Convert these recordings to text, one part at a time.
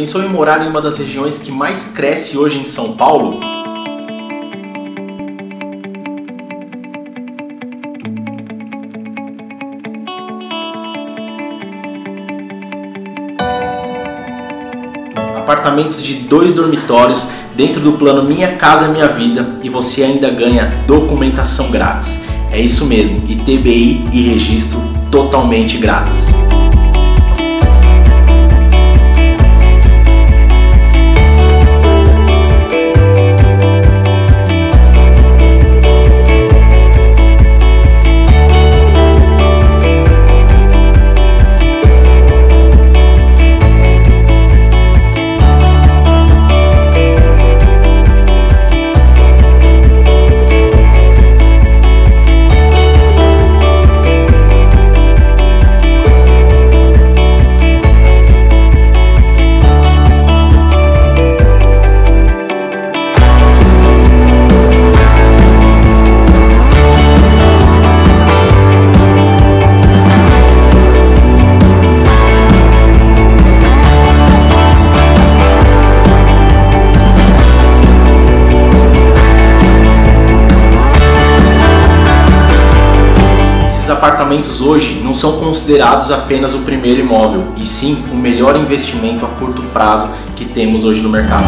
pensou em morar em uma das regiões que mais cresce hoje em São Paulo? Apartamentos de 2 dormitórios dentro do plano Minha Casa Minha Vida e você ainda ganha documentação grátis. É isso mesmo, ITBI e registro totalmente grátis. Apartamentos hoje não são considerados apenas o primeiro imóvel, e sim o melhor investimento a curto prazo que temos hoje no mercado.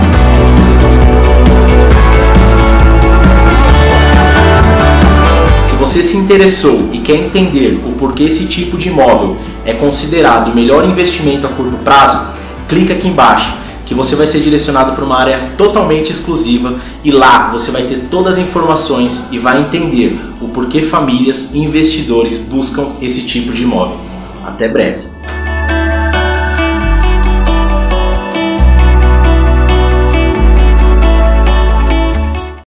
Se você se interessou e quer entender o porquê esse tipo de imóvel é considerado o melhor investimento a curto prazo, clica aqui embaixo que você vai ser direcionado para uma área totalmente exclusiva e lá você vai ter todas as informações e vai entender o porquê famílias e investidores buscam esse tipo de imóvel. Até breve!